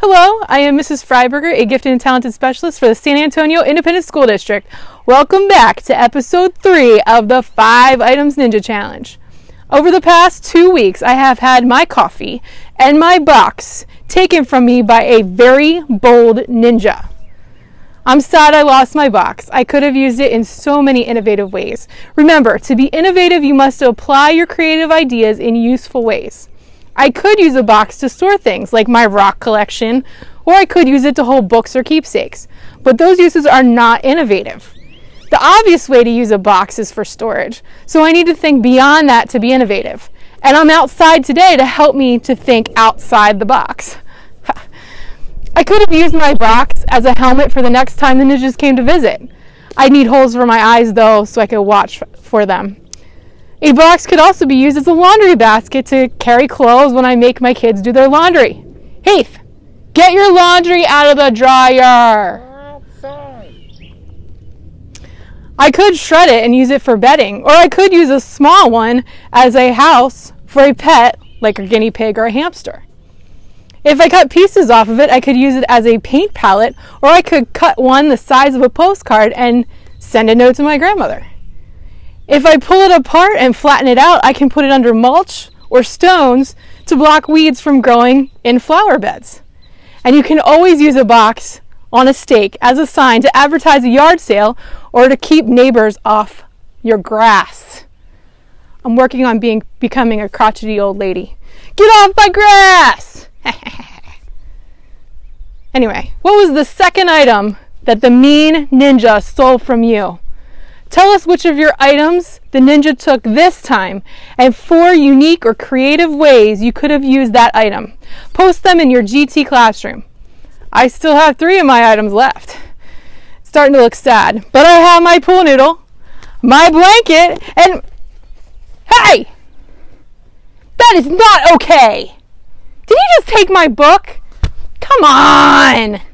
Hello, I am Mrs. Freiberger, a gifted and talented specialist for the San Antonio Independent School District. Welcome back to episode 3 of the 5 Items Ninja Challenge. Over the past 2 weeks, I have had my coffee and my box taken from me by a very bold ninja. I'm sad I lost my box. I could have used it in so many innovative ways. Remember, to be innovative, you must apply your creative ideas in useful ways. I could use a box to store things like my rock collection, or I could use it to hold books or keepsakes, but those uses are not innovative. The obvious way to use a box is for storage, so I need to think beyond that to be innovative. And I'm outside today to help me to think outside the box. I could have used my box as a helmet for the next time the ninjas came to visit. I need holes for my eyes though, so I could watch for them. A box could also be used as a laundry basket to carry clothes when I make my kids do their laundry. Heath, get your laundry out of the dryer. I could shred it and use it for bedding, or I could use a small one as a house for a pet, like a guinea pig or a hamster. If I cut pieces off of it, I could use it as a paint palette, or I could cut one the size of a postcard and send a note to my grandmother. If I pull it apart and flatten it out, I can put it under mulch or stones to block weeds from growing in flower beds. And you can always use a box on a stake as a sign to advertise a yard sale or to keep neighbors off your grass. I'm working on becoming a crotchety old lady. Get off my grass! Anyway, what was the second item that the mean ninja stole from you? Tell us which of your items the ninja took this time and 4 unique or creative ways you could have used that item. Post them in your GT classroom. I still have 3 of my items left. It's starting to look sad, but I have my pool noodle, my blanket, and hey! That is not okay! Did you just take my book? Come on!